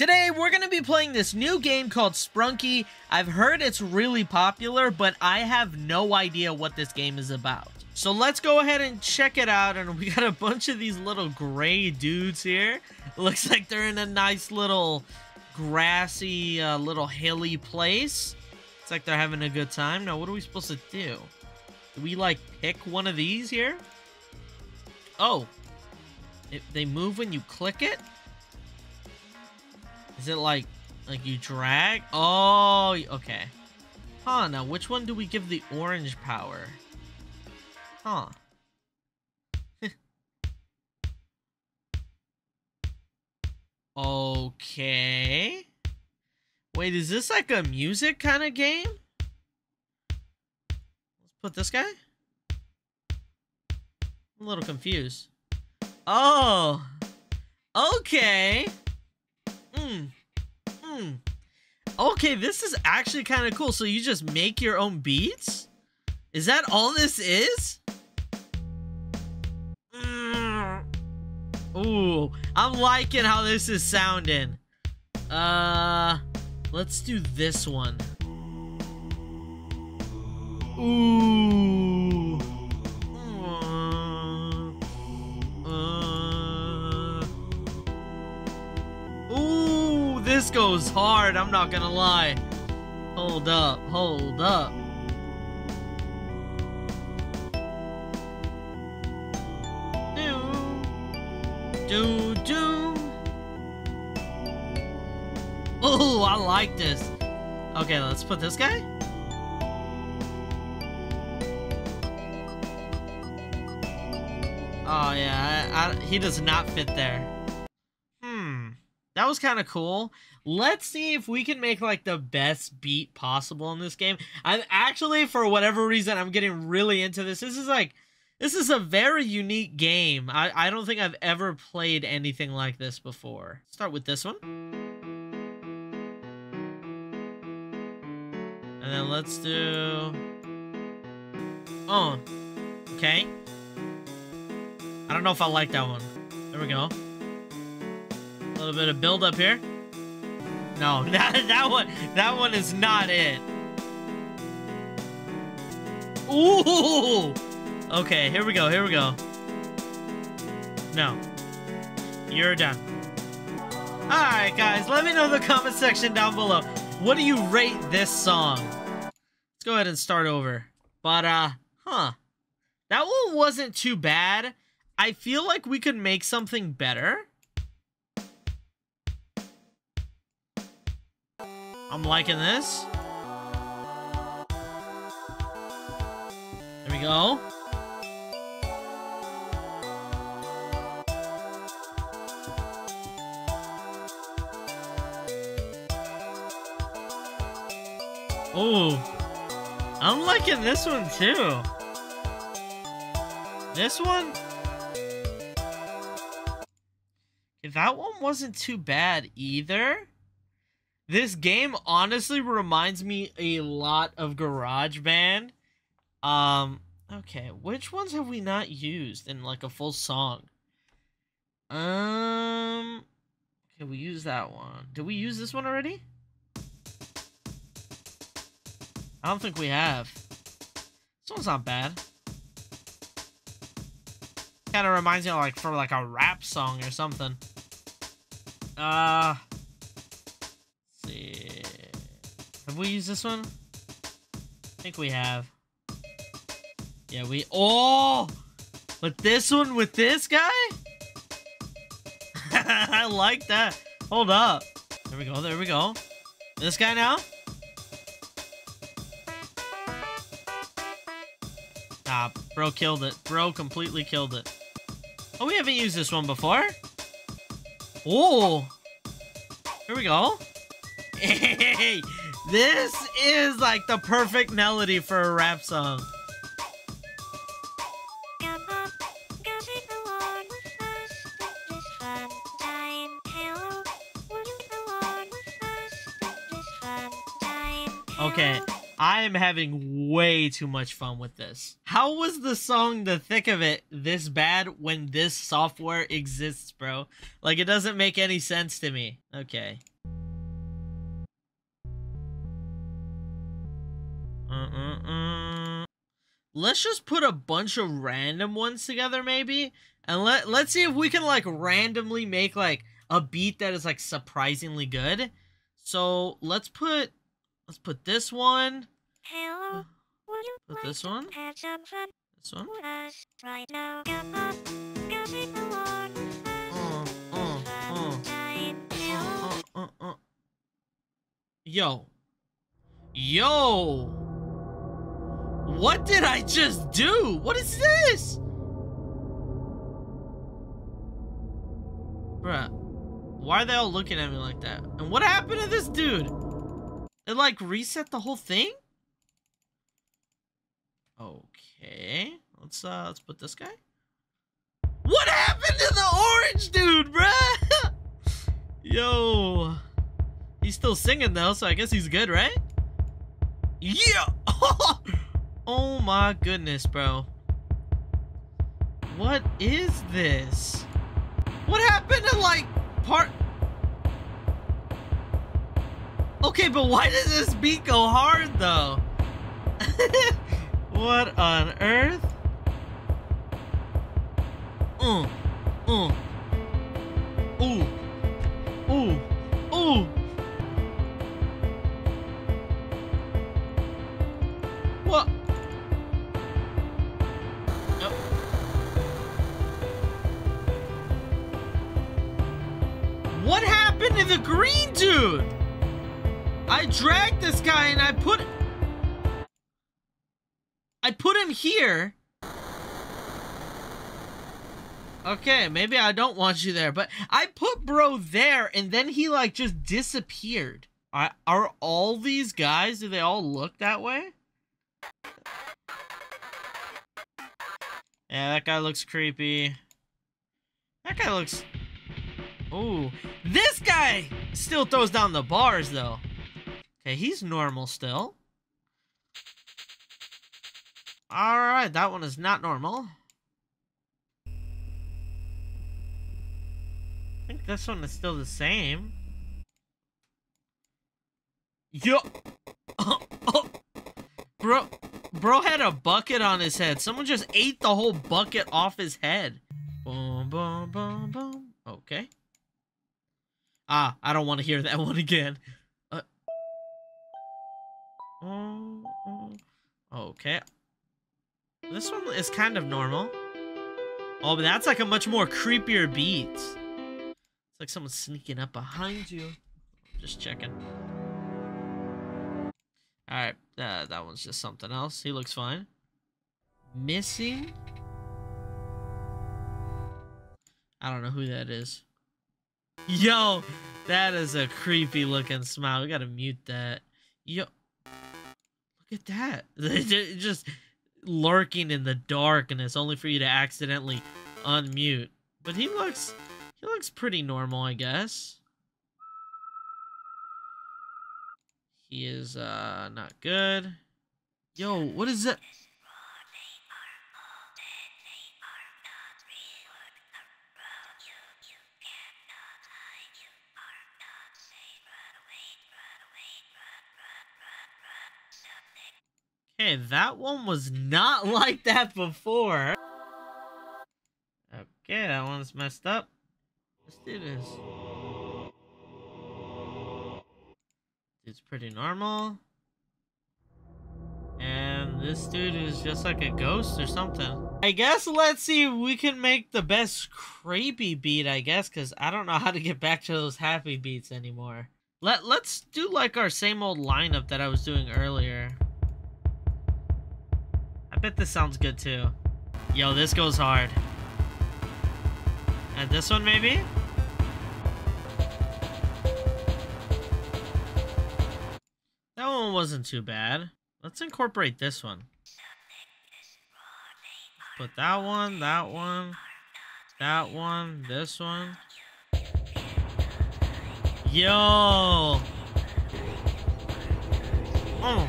Today, we're going to be playing this new game called Sprunki. I've heard it's really popular, but I have no idea what this game is about. So let's go ahead and check it out, and we got a bunch of these little gray dudes here. Looks like they're in a nice little grassy, little hilly place. It's like they're having a good time. Now, what are we supposed to do? Do we, like, pick one of these here? Oh. They move when you click it? Is it like you drag? Oh, okay. Huh, now which one do we give the orange power? Huh. Okay. Wait, is this like a music kind of game? Let's put this guy. I'm a little confused. Oh. Okay. Okay, this is actually kind of cool. So you just make your own beats? Is that all this is? Ooh, I'm liking how this is sounding. Let's do this one. Ooh. This goes hard, I'm not gonna lie. Hold up, hold up. Do, do, do. Oh, I like this. Okay, let's put this guy. Oh yeah, he does not fit there. That was kind of cool. Let's see if we can make, like, the best beat possible in this game. I'm actually, for whatever reason, I'm getting really into this. This is a very unique game. I don't think I've ever played anything like this before. Start with this one. And then let's do... Oh. Okay. I don't know if I like that one. There we go. A little bit of build up here. No, that one is not it. Ooh. Okay, here we go. Here we go. No. You're done. All right, guys, let me know in the comment section down below. What do you rate this song? Let's go ahead and start over. But that one wasn't too bad. I feel like we could make something better. I'm liking this. There we go. Oh, I'm liking this one too. This one? That one wasn't too bad either. This game honestly reminds me a lot of GarageBand. Okay, which ones have we not used in, like, a full song? Okay, we use that one. Did we use this one already? I don't think we have. This one's not bad. Kind of reminds me of, like, for, like, a rap song or something. Have we used this one? I think we have. Yeah, we... Oh! But this one with this guy? I like that. Hold up. There we go, there we go. This guy now? Ah, bro killed it. Bro completely killed it. Oh, we haven't used this one before. Oh! Here we go. Hey! This is, like, the perfect melody for a rap song. Okay, I am having way too much fun with this. How was the song The Thick of It this bad when this software exists, bro? Like, it doesn't make any sense to me. Okay. Let's just put a bunch of random ones together, maybe? And let's see if we can, like, randomly make, like, a beat that is, like, surprisingly good. So, let's put this one. Hello. Put this one. This one. Right now. Come on. Yo. What did I just do? What is this? Bruh. Why are they all looking at me like that? And what happened to this dude? It like reset the whole thing? Okay. Let's put this guy. What happened to the orange dude, bruh? Yo. He's still singing though, so I guess he's good, right? Yeah. Oh my goodness, bro. What is this? What happened to like part? Okay, but why does this beat go hard though? What on earth? What? Nope. What happened to the green dude? I dragged this guy and I put him here. Okay, maybe I don't want you there, but I put bro there and then he like just disappeared. Are all these guys, do they all look that way? Yeah, that guy looks creepy. That guy looks... Ooh. This guy still throws down the bars though. Okay, he's normal still. Alright, that one is not normal. I think this one is still the same. Yo! Bro had a bucket on his head. Someone just ate the whole bucket off his head. Boom, boom, boom, boom. Okay. Ah, I don't want to hear that one again. Okay. This one is kind of normal. Oh, but that's like a much more creepier beat. It's like someone's sneaking up behind you. Just checking. Alright, that one's just something else. He looks fine. Missing? I don't know who that is. Yo! That is a creepy looking smile. We gotta mute that. Yo. Look at that. It just... lurking in the darkness, only for you to accidentally unmute. But he looks pretty normal, I guess. He is not good. Yo, what is that? Hey, that one was not like that before. Okay, that one's messed up. Let's do this. It's pretty normal. And this dude is just like a ghost or something. I guess let's see if we can make the best creepy beat, I guess, because I don't know how to get back to those happy beats anymore. Let's do like our same old lineup that I was doing earlier. I bet this sounds good too. Yo, this goes hard. And this one maybe? That one wasn't too bad. Let's incorporate this one. Put that one, that one, that one, this one. Yo! Oh!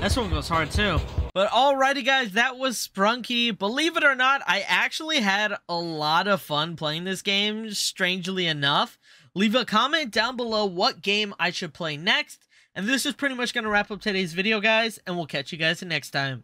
This one goes hard too. But alrighty guys, that was Sprunki. Believe it or not, I actually had a lot of fun playing this game, strangely enough. Leave a comment down below what game I should play next. And this is pretty much going to wrap up today's video, guys, and we'll catch you guys next time.